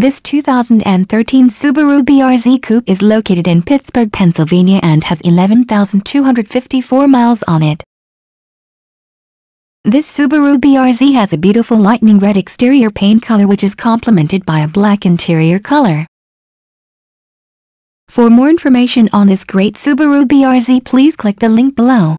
This 2013 Subaru BRZ Coupe is located in Pittsburgh, Pennsylvania and has 11,254 miles on it. This Subaru BRZ has a beautiful lightning red exterior paint color which is complemented by a black interior color. For more information on this great Subaru BRZ, please click the link below.